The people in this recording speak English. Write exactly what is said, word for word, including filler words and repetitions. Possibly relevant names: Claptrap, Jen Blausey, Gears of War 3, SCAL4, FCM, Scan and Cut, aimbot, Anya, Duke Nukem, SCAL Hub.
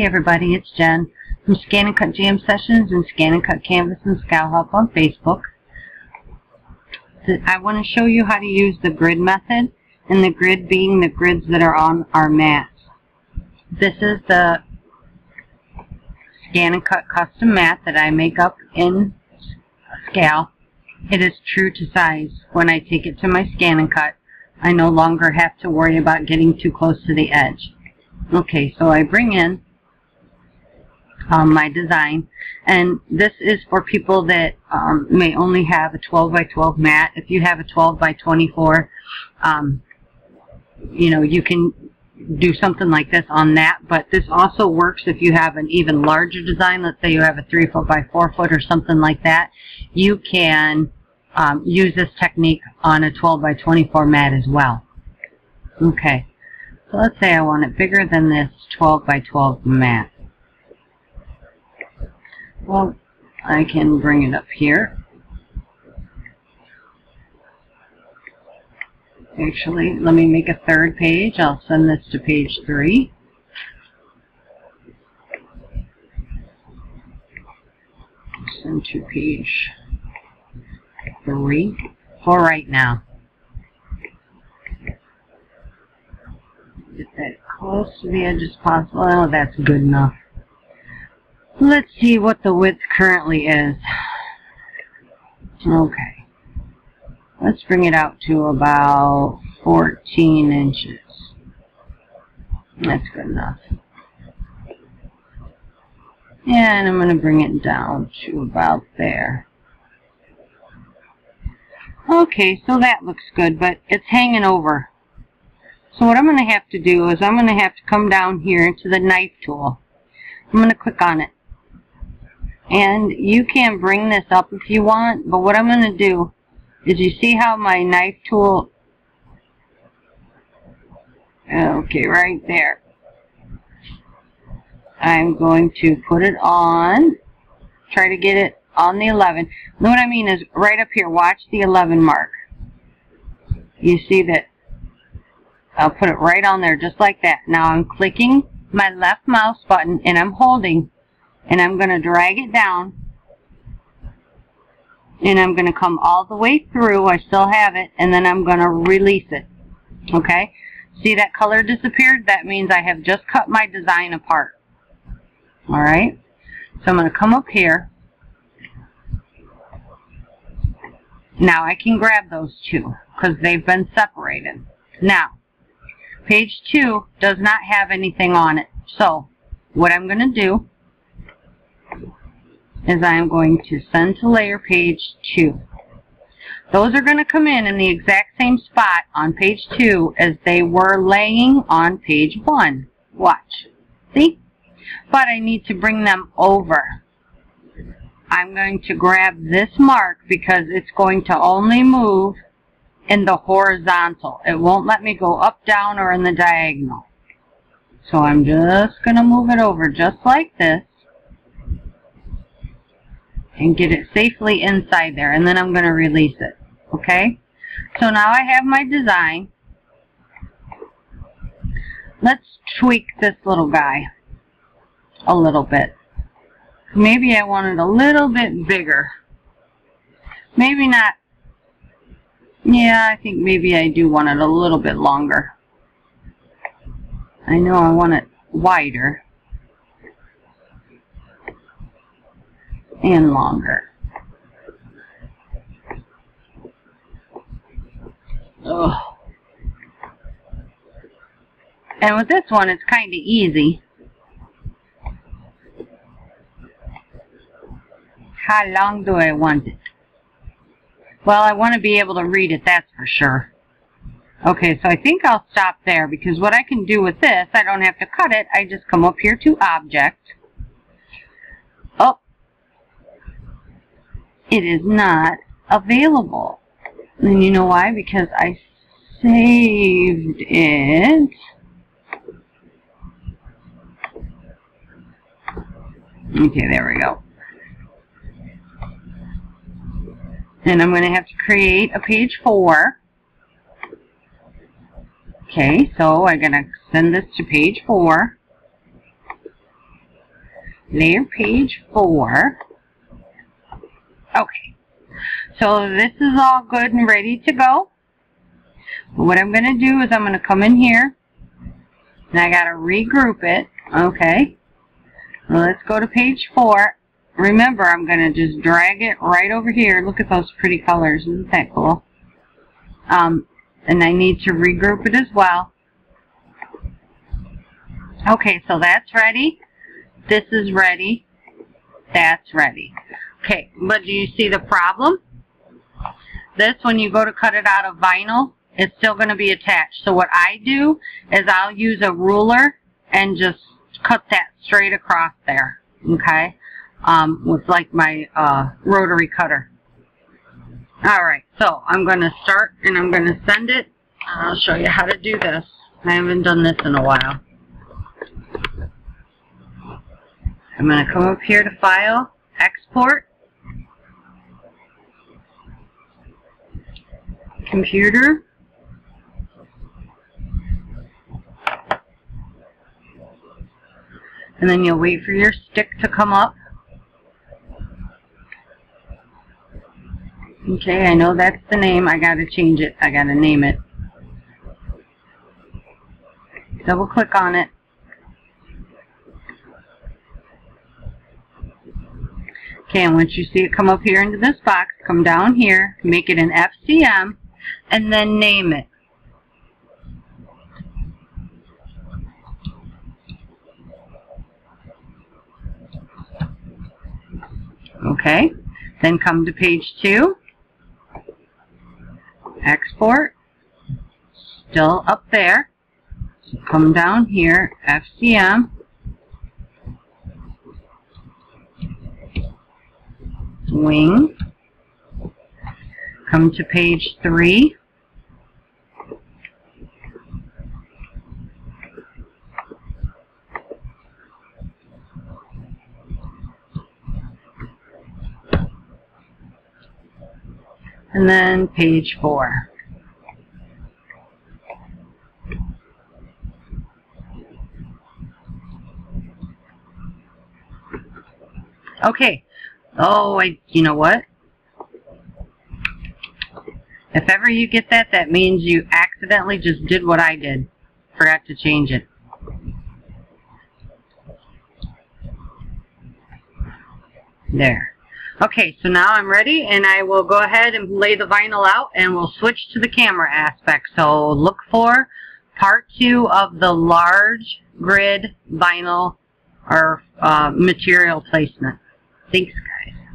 Hey everybody, it's Jen from Scan and Cut Jam Sessions and Scan and Cut Canvas and SCAL Hub on Facebook. I want to show you how to use the grid method, and the grid being the grids that are on our mats. This is the Scan and Cut custom mat that I make up in SCAL. It is true to size. When I take it to my Scan and Cut, I no longer have to worry about getting too close to the edge. Okay, so I bring in um, my design, and this is for people that um, may only have a twelve by twelve mat. If you have a twelve by twenty-four, um, you know, you can do something like this on that, but this also works if you have an even larger design. Let's say you have a three foot by four foot or something like that. You can um, use this technique on a twelve by twenty-four mat as well. Okay. So let's say I want it bigger than this twelve by twelve mat. Well, I can bring it up here. Actually, let me make a third page. I'll send this to page three. Send to page three for right now. Get that close to the edge as possible. Oh, that's good enough. Let's see what the width currently is. Okay. Let's bring it out to about fourteen inches. That's good enough. And I'm going to bring it down to about there. Okay, so that looks good, but it's hanging over. So what I'm going to have to do is I'm going to have to come down here to the knife tool. I'm going to click on it. And you can bring this up if you want, but what I'm going to do is, you see how my knife tool, okay, right there. I'm going to put it on, try to get it on the eleven. What I mean is right up here, watch the eleven mark. You see that? I'll put it right on there just like that. Now I'm clicking my left mouse button and I'm holding, and I'm going to drag it down, and I'm going to come all the way through. I still have it, and then I'm going to release it. Okay? See that color disappeared? That means I have just cut my design apart. Alright? So I'm going to come up here. Now I can grab those two because they've been separated. Now page two does not have anything on it. So what I'm going to do is I'm going to send to layer page two. Those are going to come in in the exact same spot on page two as they were laying on page one. Watch. See? But I need to bring them over. I'm going to grab this mark because it's going to only move in the horizontal. It won't let me go up, down, or in the diagonal. So I'm just going to move it over just like this and get it safely inside there, and then I'm going to release it. Okay? So now I have my design. Let's tweak this little guy a little bit. Maybe I want it a little bit bigger. Maybe not. Yeah, I think maybe I do want it a little bit longer. I know I want it wider and longer. Ugh. And with this one, it's kind of easy. How long do I want it? Well, I want to be able to read it, that's for sure. Okay, so I think I'll stop there, because what I can do with this, I don't have to cut it. I just come up here to Object. Oh, it is not available. And you know why? Because I saved it. Okay, there we go. And I'm going to have to create a page four. Okay, so I'm going to send this to page four. Layer page four. Okay. So this is all good and ready to go. What I'm going to do is I'm going to come in here and I got to regroup it. Okay. Let's go to page four. Remember, I'm going to just drag it right over here. Look at those pretty colors. Isn't that cool? Um, and I need to regroup it as well. Okay, so that's ready. This is ready. That's ready. Okay, but do you see the problem? This, when you go to cut it out of vinyl, it's still going to be attached. So what I do is I'll use a ruler and just cut that straight across there, okay, um, with like my uh, rotary cutter. Alright, so I'm going to start and I'm going to send it. I'll show you how to do this. I haven't done this in a while. I'm going to come up here to File, Export, Computer, and then you'll wait for your stick to come up. Okay, I know that's the name. I gotta change it. I gotta name it. Double click on it. Okay, and once you see it come up here into this box, come down here, make it an F C M, and then name it. Okay, then come to page two, export, still up there, so come down here, F C M, wing, come to page three, and then page four. Okay. Oh, I, you know what? If ever you get that, that means you accidentally just did what I did. Forgot to change it. There. Okay, so now I'm ready, and I will go ahead and lay the vinyl out, and we'll switch to the camera aspect. So look for part two of the large grid vinyl or uh, material placement. Thanks, guys.